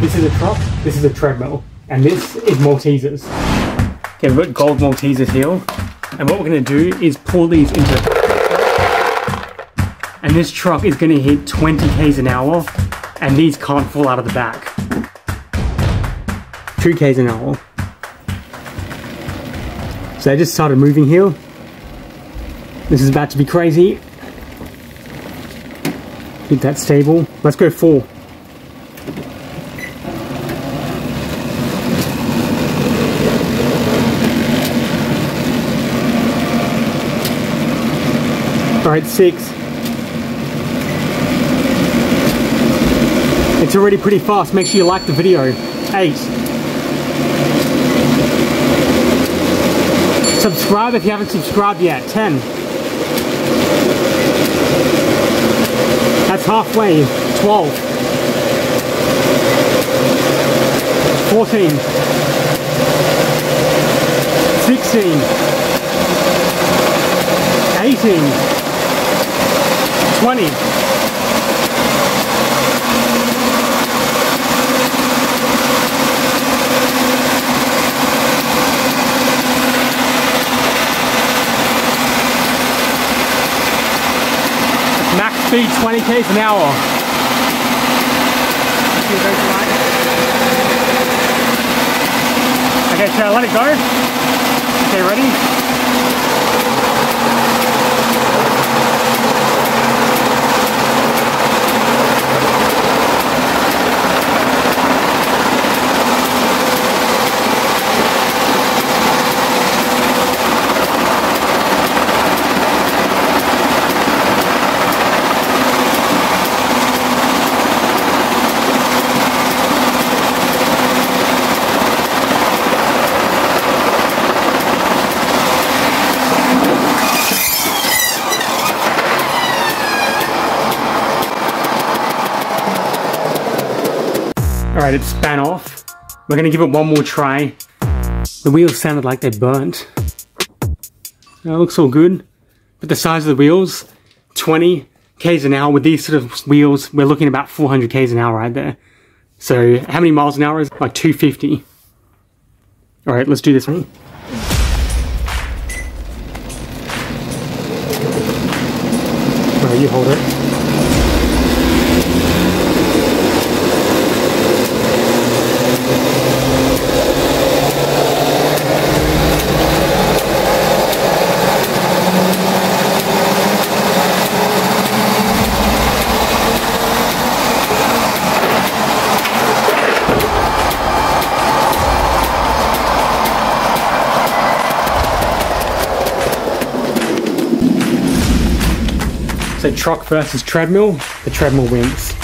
This is a truck, this is a treadmill, and this is Maltesers. Okay, we've got gold Maltesers here, and what we're going to do is pour these into the truck. And this truck is going to hit 20 km an hour, and these can't fall out of the back. 2 km an hour. So they just started moving here. This is about to be crazy. Keep that stable. Let's go 4. Alright, 6. It's already pretty fast. Make sure you like the video. 8. Subscribe if you haven't subscribed yet. 10. That's halfway. 12. 14. 16. 18. 20. Max speed 20 km an hour. Okay, should I let it go? Okay, ready? Alright, it span off. We're gonna give it one more try. The wheels sounded like they burnt. It looks all good. But the size of the wheels, 20 km an hour. With these sort of wheels, we're looking at about 400 km an hour right there. So how many miles an hour is it? Like 250. Alright, let's do this one. Alright, you hold it. So truck versus treadmill, the treadmill wins.